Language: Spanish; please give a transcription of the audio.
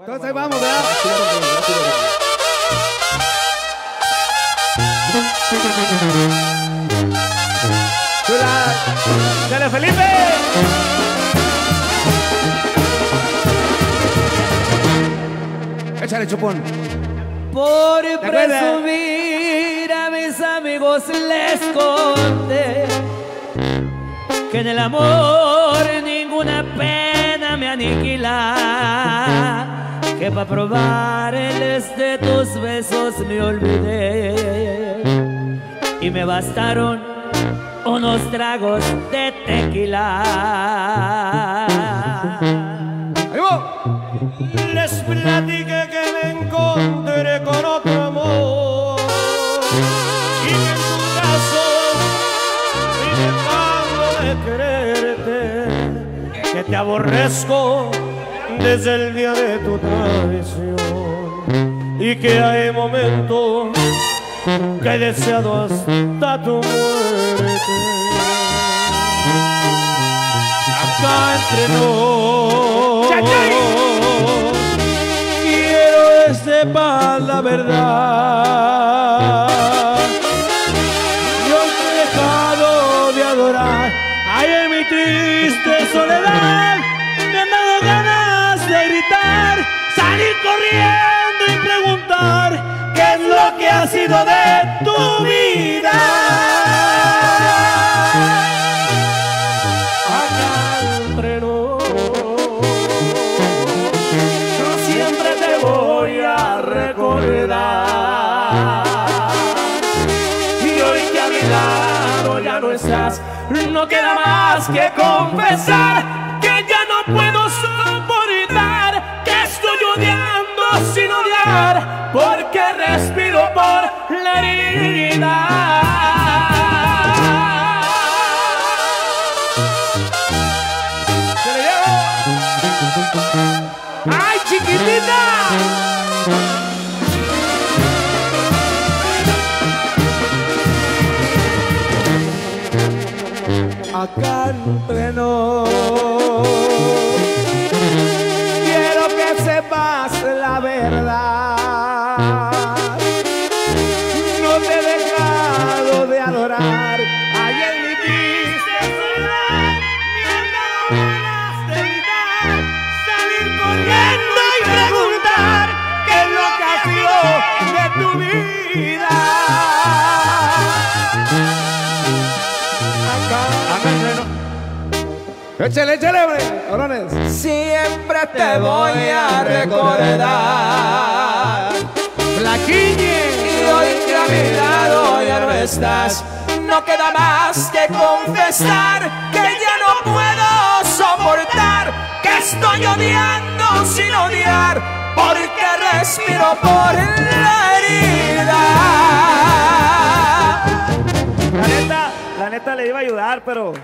Entonces vamos, ¿verdad? ¡Chula! ¡Dale, Felipe! Échale, chupón. Por presumir a mis amigos les conté que en el amor ninguna pena me aniquila, que pa' probar de tus besos me olvidé y me bastaron unos tragos de tequila. Les platiqué que me encontré con otro amor y que en tu caso y dejando de quererte, que te aborrezco desde el día de tu traición, y que hay momentos que he deseado hasta tu muerte. Acá entre nos, quiero que sepas la verdad. Yo te he dejado de adorar, ay, en mi triste soledad me han dado ganas de gritar, salir corriendo y preguntar qué es lo que ha sido de tu vida. Acá entre nos, yo siempre te voy a recordar, y hoy que a mi lado ya no estás, no queda más que confesar que ya no puedo soportar, que estoy odiando sin odiar, porque respiro por la herida. ¡Ay, chiquitita! Acá entre nos, quiero que sepas la verdad. No te he dejado de adorar, ayer me diste soledad, me han dado ganas de gritar, salir corriendo y preguntar qué es lo que ha sido de tu vida. Échale, échale, cabrones. Siempre te voy a recordar, Flaquiñe, y hoy que a mi lado ya no estás, no queda más que confesar que ya no puedo soportar, que estoy odiando sin odiar, porque respiro por la herida. La neta le iba a ayudar, pero...